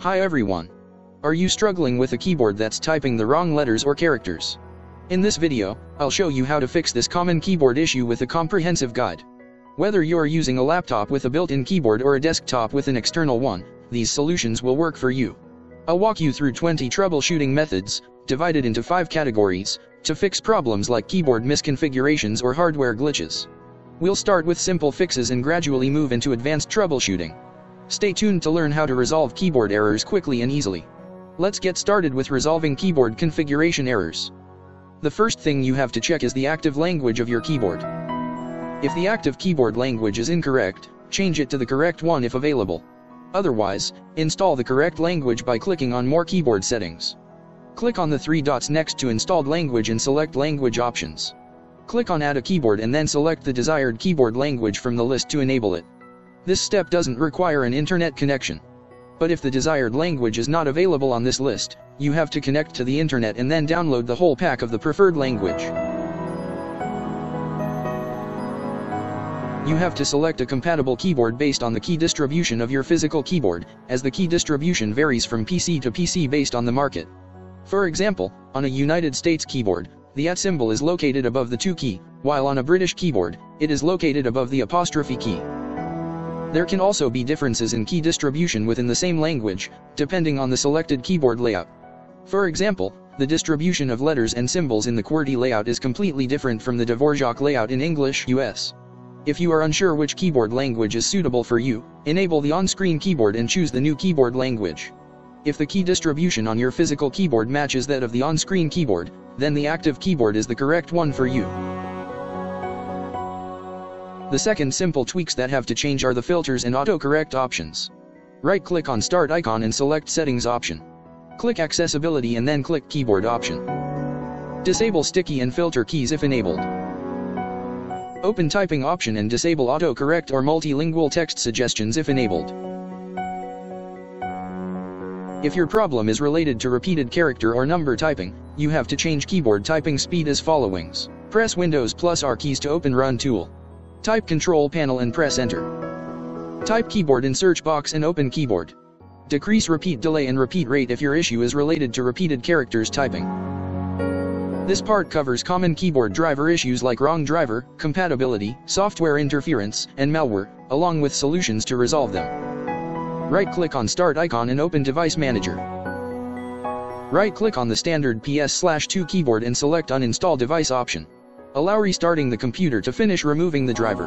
Hi everyone. Are you struggling with a keyboard that's typing the wrong letters or characters? In this video, I'll show you how to fix this common keyboard issue with a comprehensive guide. Whether you're using a laptop with a built-in keyboard or a desktop with an external one, these solutions will work for you. I'll walk you through 20 troubleshooting methods, divided into 5 categories, to fix problems like keyboard misconfigurations or hardware glitches. We'll start with simple fixes and gradually move into advanced troubleshooting. Stay tuned to learn how to resolve keyboard errors quickly and easily. Let's get started with resolving keyboard configuration errors. The first thing you have to check is the active language of your keyboard. If the active keyboard language is incorrect, change it to the correct one if available. Otherwise, install the correct language by clicking on More Keyboard Settings. Click on the 3 dots next to Installed Language and select Language Options. Click on Add a Keyboard and then select the desired keyboard language from the list to enable it. This step doesn't require an internet connection. But if the desired language is not available on this list, you have to connect to the internet and then download the whole pack of the preferred language. You have to select a compatible keyboard based on the key distribution of your physical keyboard, as the key distribution varies from PC to PC based on the market. For example, on a United States keyboard, the at symbol is located above the 2 key, while on a British keyboard, it is located above the apostrophe key. There can also be differences in key distribution within the same language, depending on the selected keyboard layout. For example, the distribution of letters and symbols in the QWERTY layout is completely different from the Dvorak layout in English US. If you are unsure which keyboard language is suitable for you, enable the on-screen keyboard and choose the new keyboard language. If the key distribution on your physical keyboard matches that of the on-screen keyboard, then the active keyboard is the correct one for you. The second simple tweaks that have to change are the filters and autocorrect options. Right-click on Start icon and select Settings option. Click Accessibility and then click Keyboard option. Disable sticky and filter keys if enabled. Open Typing option and disable autocorrect or multilingual text suggestions if enabled. If your problem is related to repeated character or number typing, you have to change keyboard typing speed as follows. Press Windows+R keys to open Run tool. Type Control Panel and press Enter. Type Keyboard in search box and open Keyboard. Decrease repeat delay and repeat rate if your issue is related to repeated characters typing. This part covers common keyboard driver issues like wrong driver, compatibility, software interference, and malware, along with solutions to resolve them. Right-click on Start icon and open Device Manager. Right-click on the standard PS/2 keyboard and select Uninstall Device option. Allow restarting the computer to finish removing the driver.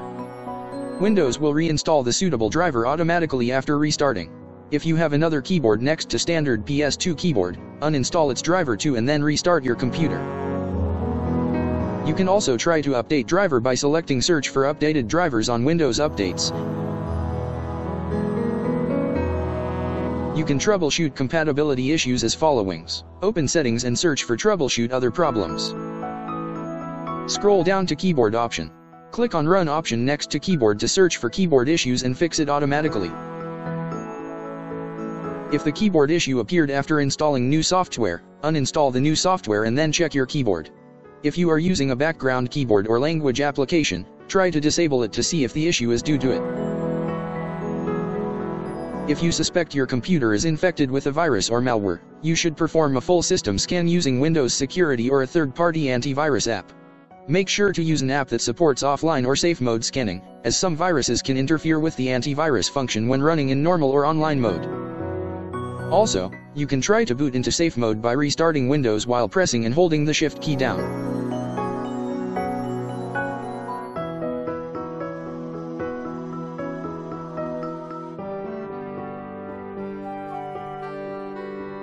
Windows will reinstall the suitable driver automatically after restarting. If you have another keyboard next to standard PS2 keyboard, uninstall its driver too and then restart your computer. You can also try to update driver by selecting Search for updated drivers on Windows Updates. You can troubleshoot compatibility issues as follows. Open Settings and search for Troubleshoot Other Problems. Scroll down to Keyboard option. Click on Run option next to Keyboard to search for keyboard issues and fix it automatically. If the keyboard issue appeared after installing new software, uninstall the new software and then check your keyboard. If you are using a background keyboard or language application, try to disable it to see if the issue is due to it. If you suspect your computer is infected with a virus or malware, you should perform a full system scan using Windows Security or a third-party antivirus app. Make sure to use an app that supports offline or safe mode scanning, as some viruses can interfere with the antivirus function when running in normal or online mode. Also, you can try to boot into safe mode by restarting Windows while pressing and holding the Shift key down.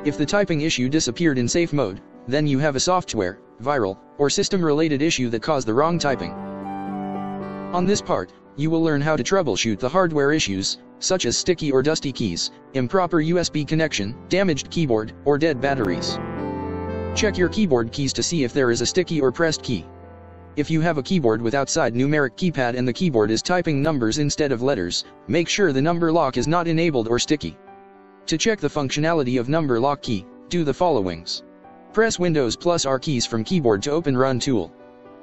If the typing issue disappeared in safe mode, then you have a software, viral, or system-related issue that caused the wrong typing. On this part, you will learn how to troubleshoot the hardware issues, such as sticky or dusty keys, improper USB connection, damaged keyboard, or dead batteries. Check your keyboard keys to see if there is a sticky or pressed key. If you have a keyboard with outside numeric keypad and the keyboard is typing numbers instead of letters, make sure the number lock is not enabled or sticky. To check the functionality of number lock key, do the followings. Press Windows+R keys from keyboard to open Run tool.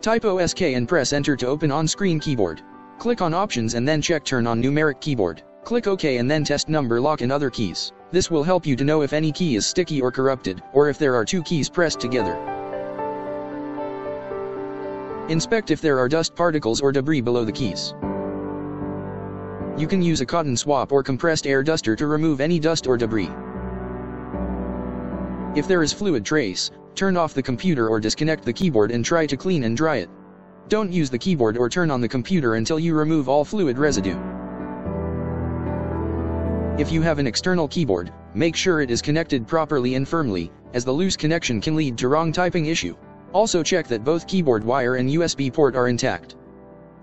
Type OSK and press Enter to open on-screen keyboard. Click on Options and then check Turn on numeric keyboard. Click OK and then test number lock and other keys. This will help you to know if any key is sticky or corrupted, or if there are two keys pressed together. Inspect if there are dust particles or debris below the keys. You can use a cotton swab or compressed air duster to remove any dust or debris. If there is fluid trace, turn off the computer or disconnect the keyboard and try to clean and dry it. Don't use the keyboard or turn on the computer until you remove all fluid residue. If you have an external keyboard, make sure it is connected properly and firmly, as the loose connection can lead to wrong typing issue. Also check that both keyboard wire and USB port are intact.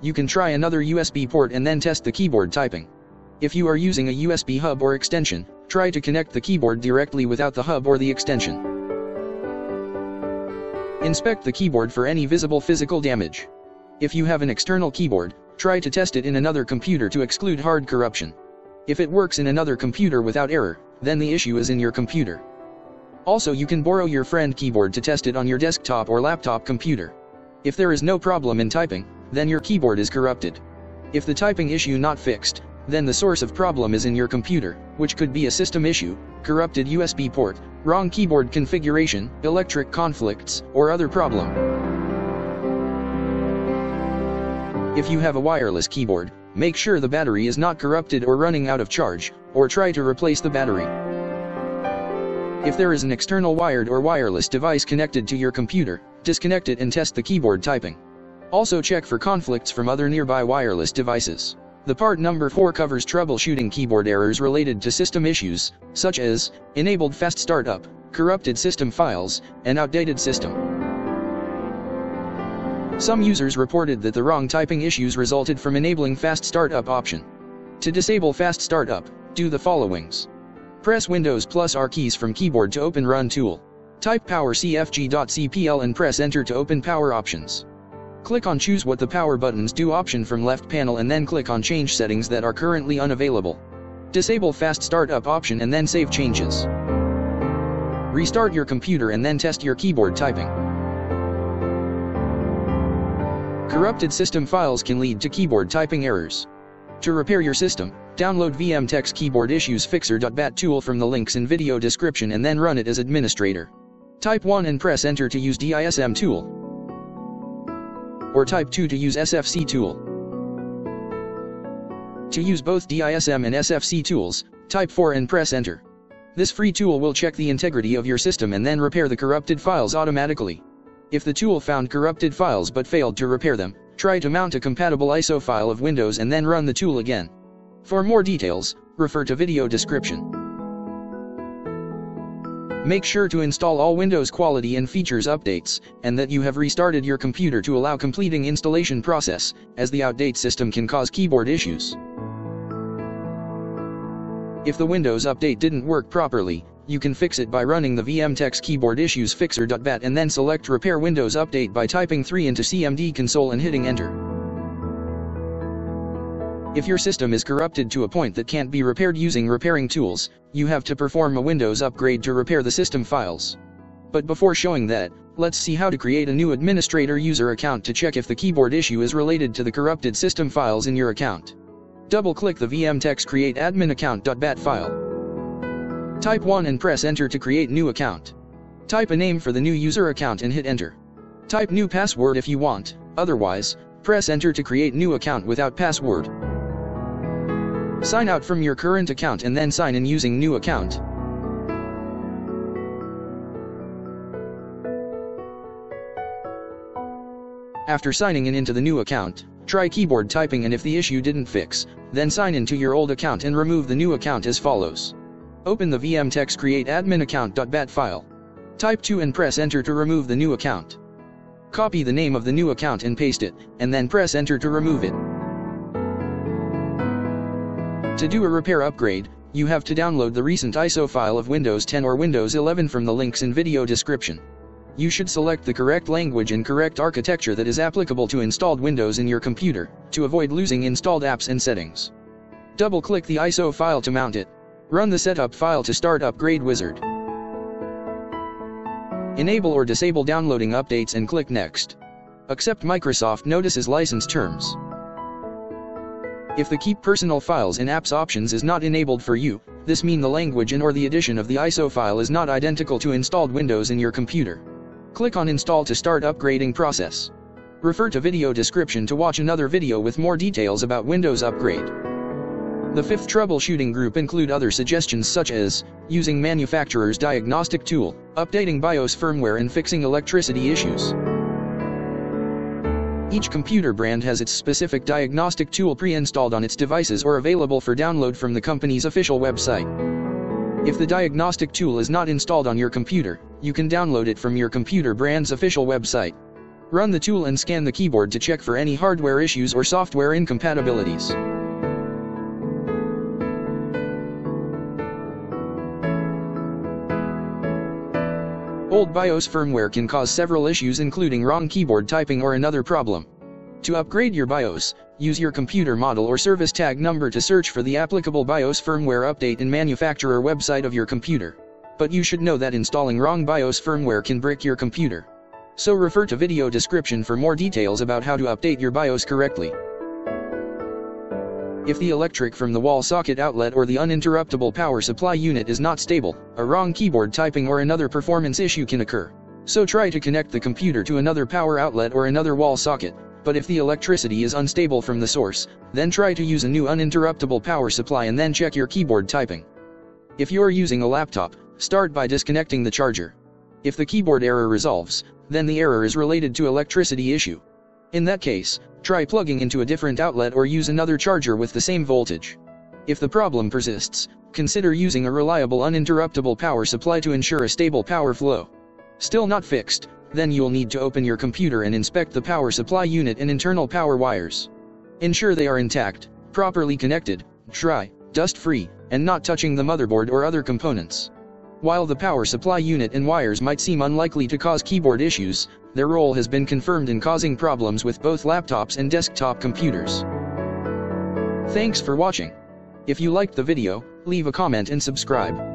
You can try another USB port and then test the keyboard typing. If you are using a USB hub or extension, try to connect the keyboard directly without the hub or the extension. Inspect the keyboard for any visible physical damage. If you have an external keyboard, try to test it in another computer to exclude hard corruption. If it works in another computer without error, then the issue is in your computer. Also, you can borrow your friend's keyboard to test it on your desktop or laptop computer. If there is no problem in typing, then your keyboard is corrupted. If the typing issue not fixed, then the source of problem is in your computer, which could be a system issue, corrupted USB port, wrong keyboard configuration, electric conflicts, or other problem. If you have a wireless keyboard, make sure the battery is not corrupted or running out of charge, or try to replace the battery. If there is an external wired or wireless device connected to your computer, disconnect it and test the keyboard typing. Also check for conflicts from other nearby wireless devices. The part number 4 covers troubleshooting keyboard errors related to system issues, such as enabled fast startup, corrupted system files, and outdated system. Some users reported that the wrong typing issues resulted from enabling fast startup option. To disable fast startup, do the followings. Press Windows+R keys from keyboard to open Run tool. Type powercfg.cpl and press Enter to open Power Options. Click on Choose what the power buttons do option from left panel and then click on Change settings that are currently unavailable. Disable Fast Startup option and then save changes. Restart your computer and then test your keyboard typing. Corrupted system files can lead to keyboard typing errors. To repair your system, download VMTechs Keyboard Issues Fixer.bat tool from the links in video description and then run it as administrator. Type 1 and press Enter to use DISM tool, or type 2 to use SFC tool. To use both DISM and SFC tools, type 4 and press Enter. This free tool will check the integrity of your system and then repair the corrupted files automatically. If the tool found corrupted files but failed to repair them, try to mount a compatible ISO file of Windows and then run the tool again. For more details, refer to video description. Make sure to install all Windows quality and features updates, and that you have restarted your computer to allow completing installation process, as the outdated system can cause keyboard issues. If the Windows update didn't work properly, you can fix it by running the VMTechs Keyboard Issues Fixer.bat and then select Repair Windows Update by typing 3 into CMD console and hitting Enter. If your system is corrupted to a point that can't be repaired using repairing tools, you have to perform a Windows upgrade to repair the system files. But before showing that, let's see how to create a new administrator user account to check if the keyboard issue is related to the corrupted system files in your account. Double-click the VMTechs Create Admin Account.bat file. Type 1 and press Enter to create new account. Type a name for the new user account and hit Enter. Type new password if you want, otherwise, press Enter to create new account without password. Sign out from your current account and then sign in using new account. After signing in into the new account, try keyboard typing and if the issue didn't fix, then sign in to your old account and remove the new account as follows. Open the VMTechs Create Admin Account.bat file. Type 2 and press Enter to remove the new account. Copy the name of the new account and paste it, and then press Enter to remove it. To do a repair upgrade, you have to download the recent ISO file of Windows 10 or Windows 11 from the links in video description. You should select the correct language and correct architecture that is applicable to installed Windows in your computer, to avoid losing installed apps and settings. Double-click the ISO file to mount it. Run the setup file to start Upgrade Wizard. Enable or disable downloading updates and click Next. Accept Microsoft Notices license terms. If the Keep Personal Files and Apps options is not enabled for you, this means the language and or the addition of the ISO file is not identical to installed Windows in your computer. Click on Install to start upgrading process. Refer to video description to watch another video with more details about Windows upgrade. The fifth troubleshooting group include other suggestions such as using manufacturer's diagnostic tool, updating BIOS firmware and fixing electricity issues. Each computer brand has its specific diagnostic tool pre-installed on its devices or available for download from the company's official website. If the diagnostic tool is not installed on your computer, you can download it from your computer brand's official website. Run the tool and scan the keyboard to check for any hardware issues or software incompatibilities. Old BIOS firmware can cause several issues including wrong keyboard typing or another problem. To upgrade your BIOS, use your computer model or service tag number to search for the applicable BIOS firmware update and manufacturer website of your computer. But you should know that installing wrong BIOS firmware can brick your computer. So refer to video description for more details about how to update your BIOS correctly. If the electric from the wall socket outlet or the uninterruptible power supply unit is not stable, a wrong keyboard typing or another performance issue can occur. So try to connect the computer to another power outlet or another wall socket, but if the electricity is unstable from the source, then try to use a new uninterruptible power supply and then check your keyboard typing. If you are using a laptop, start by disconnecting the charger. If the keyboard error resolves, then the error is related to electricity issue. In that case, try plugging into a different outlet or use another charger with the same voltage. If the problem persists, consider using a reliable uninterruptible power supply to ensure a stable power flow. Still not fixed, then you'll need to open your computer and inspect the power supply unit and internal power wires. Ensure they are intact, properly connected, dry, dust-free, and not touching the motherboard or other components. While the power supply unit and wires might seem unlikely to cause keyboard issues, their role has been confirmed in causing problems with both laptops and desktop computers. Thanks for watching. If you liked the video, leave a comment and subscribe.